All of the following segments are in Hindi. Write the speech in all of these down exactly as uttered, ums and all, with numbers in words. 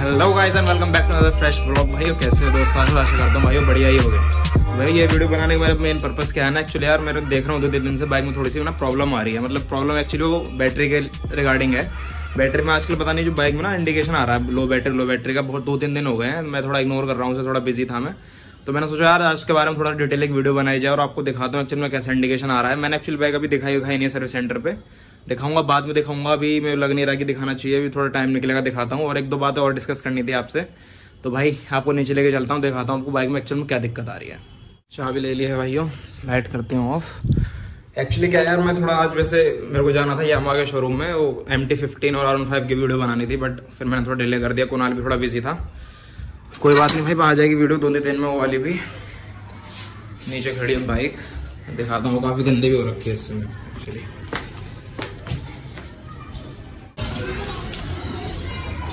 Hello guys and welcome back to other fresh blog. भाइयों कैसे हो दोस्तों, आशा करता हूँ भाइयों बढ़िया ही हो गए। भाई ये वीडियो बनाने का मेरा मेन पर्पस क्या है ना, एक्चुअली यार मेरे देख रहा हूँ दो तीन दिन से बाइक में थोड़ी सी ना प्रॉब्लम आ रही है। मतलब प्रॉब्लम एक्चुअली वो बैटरी के रिगार्डिंग है। बैटरी में आजकल पता नहीं जो बाइक में ना इंडिकेशन आ रहा है लो बैटरी लो बैटरी का, बहुत दो तीन दिन हो गए हैं। मैं थोड़ा इग्नोर कर रहा हूँ, थोड़ा बिजी था मैं, तो मैंने सोचा यार आज के बारे में थोड़ा डिटेल एक वीडियो बनाई जाए और आपको दिखाता हूँ एक्चुअली में कैसा इंडिकेशन आ रहा है। मैंने एक्चुअली बाइक अभी दिखाई दिखाई नहीं है सर्विस सेंटर पे, दिखाऊंगा बाद में दिखाऊंगा, अभी मेरे लग नहीं रहा कि दिखाना चाहिए, अभी थोड़ा टाइम निकलेगा दिखाता हूँ। और एक दो बात और डिस्कस करनी थी आपसे, तो भाई आपको नीचे लेके चलता हूँ, दिखाता हूँ आपको बाइक में एक्चुअल में क्या दिक्कत आ रही है। चाबी ले ली है भाइयों, लाइट करते हूँ ऑफ। एक्चुअली क्या यार मैं थोड़ा आज, वैसे मेरे को जाना था यामाहा के शोरूम में, वो एम टी फिफ्टीन और आर वन फाइव की वीडियो बनानी थी, बट फिर मैंने थोड़ा डिले कर दिया, कुणाल भी थोड़ा बिजी था। कोई बात नहीं भाई, आ जाएगी वीडियो दो तीन दिन में वो वाली भी। नीचे खड़ी है बाइक, दिखाता हूँ, काफ़ी गंदी भी हो रखी है इसमें एक्चुअली।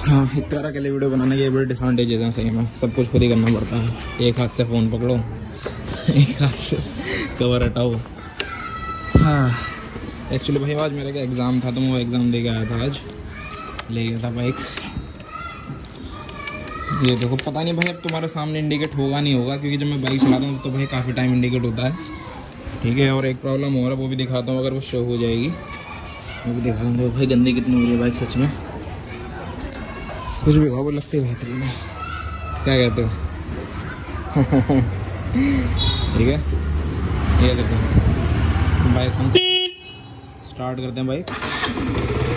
हाँ इतना के लिए वीडियो बनाना ये बड़े डिसएडवांटेजेस हैं सही में, सब कुछ खुद ही करना पड़ता है। एक हाथ से फ़ोन पकड़ो, एक हाथ से कवर हटाओ। हाँ एक्चुअली भाई आज मेरा क्या एग्ज़ाम था, तो मैं वो एग्ज़ाम दे के आया था, आज ले गया था बाइक। ये देखो पता नहीं भाई अब तुम्हारे सामने इंडिकेट होगा नहीं होगा, क्योंकि जब मैं बाइक चलाता हूँ तो भाई काफ़ी टाइम इंडिकेट होता है, ठीक है। और एक प्रॉब्लम हो रहा है वो भी दिखाता हूँ, अगर वो शो हो जाएगी वो भी दिखा दूँगा। भाई गंदी कितनी हो रही है बाइक सच में, कुछ भी खाओ वो लगती है बेहतरीन में, क्या कहते हो? ठीक है ये देखो बाइक, हम स्टार्ट करते हैं बाइक,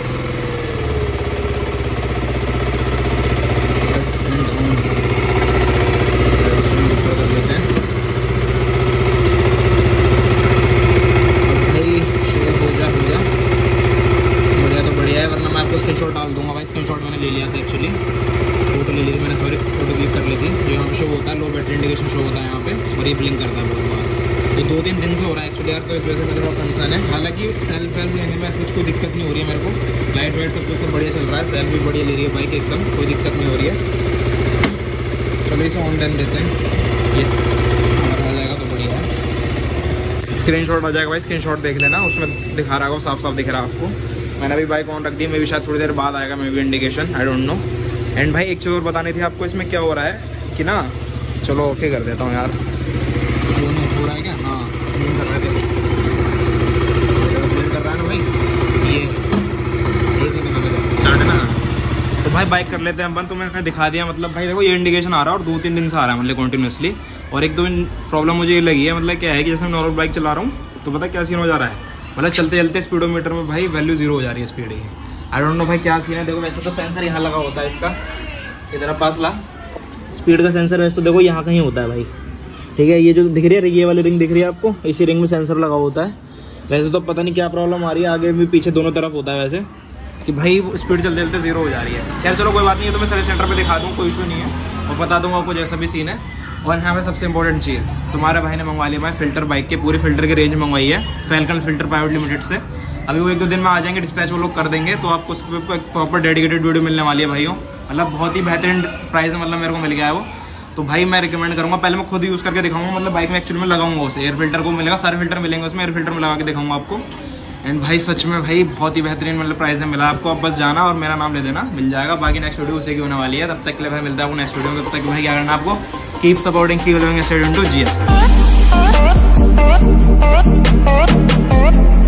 कर लेते हैं भाई। शेयर हो गया हो गया बढ़िया तो बढ़िया है, वरना मैं आपको स्क्रीनशॉट डाल दूंगा। भाई स्क्रीनशॉट मैंने ले लिया था एक्चुअली, फोटो ले ली थी मैंने, सॉरी फोटो क्लिक कर ली थी। जो यहाँ पे शो होता है लो बैटरी इंडिकेशन शो होता है यहाँ पे, और ये ब्लिंक करता है बहुत बार, तो दो तीन दिन से हो रहा है एक्चुअली यार, तो इस वजह से मेरा थोड़ा कंसर्न है। हालांकि सेल्फ हेल्प लेने में ऐसी कोई दिक्कत नहीं हो रही है मेरे को, लाइट वाइट सब कुछ सब बढ़िया चल रहा है, सेल्फ भी बढ़िया ले रही है बाइक, एकदम कोई दिक्कत नहीं हो रही है। चलो इसे ऑन टाइम देते हैं, ये हमारा आ जाएगा तो बढ़िया है। स्क्रीनशॉट आ जाएगा भाई, स्क्रीनशॉट देख लेना, उसमें दिखा रहा होगा, साफ साफ दिख रहा है आपको। मैंने अभी बाइक ऑन रख दी, मे भी शायद थोड़ी देर बाद आएगा मे भी indication, I don't know. And भाई एक चीज़ और बतानी थी आपको, इसमें क्या हो रहा है कि ना, चलो ओके कर देता हूँ यार, हो रहा है क्या? हाँ ब्लिंक कर रहा है, ब्लिंक कर रहा है ना भाई, ये स्टार्ट है ना। तो भाई बाइक कर लेते हैं हम बंद, तो मैंने दिखा दिया। मतलब भाई देखो ये इंडिकेशन आ रहा है और दो तीन दिन से आ रहा है मतलब कंटिन्यूसली, और एक दो दिन प्रॉब्लम मुझे ये लगी है। मतलब क्या है कि जैसे मैं नॉर्मल बाइक चला रहा हूँ तो पता क्या सीन हो जा रहा है, मतलब चलते चलते स्पीडोमीटर में भाई वैल्यू जीरो हो जा रही है स्पीड की, आई डोंट नो भाई क्या सीन है। देखो वैसे तो सेंसर यहाँ लगा होता है इसका, इधर पास ला स्पीड का सेंसर वैसे तो देखो यहाँ कहीं होता है भाई, ठीक है। ये जो दिख रही है ये वाली रिंग दिख रही है आपको, इसी रिंग में सेंसर लगा होता है। वैसे तो पता नहीं क्या प्रॉब्लम आ रही है, आगे भी पीछे दोनों तरफ होता है वैसे, कि भाई स्पीड चलते चलते जीरो हो जा रही है। खैर चलो कोई बात नहीं है, तो मैं सर्विस सेंटर पर दिखा दूँ, कोई इशू नहीं है, और बता दूँगा आपको जैसा भी सीन है। और यहाँ पे सबसे इंपॉर्टेंट चीज़, तुम्हारे भाई ने मंगवा लिया भाई फिल्टर बाइक के, पूरी फिल्टर की रेंज मंगवाई है फैल्कन फिल्टर प्राइवेट लिमिटेड से। अभी वो एक दो दिन में आ जाएंगे, डिस्पैच वो लोग कर देंगे, तो आपको उस पर प्रॉपर डेडिकेटेड वीडियो मिलने वाली है भाइयों। मतलब बहुत ही बेहतरीन प्राइस मतलब मेरे को मिल गया है वो, तो भाई मैं रिकमेंड करूँगा, पहले मैं खुद यूज़ करके दिखाऊंगा, मतलब बाइक में एक्चुअली में लगाऊंगा उसे, एयर फिल्टर को मिलेगा, सारे फिल्टर मिलेंगे उसमें, एयर फिल्टर में लगा के दिखाऊंगा आपको। एंड भाई सच में भाई बहुत ही बेहतरीन मतलब प्राइस में मिला आपको, आप बस जाना और मेरा नाम ले देना, मिल जाएगा। बाकी नेक्स्ट वीडियो उसे की होने वाली है, तब तक के लिए भाई मिलता है आपको नेक्स्ट वीडियो में, तब तक भाई क्या करना आपको, keep supporting keep doing a student to G S T U B E।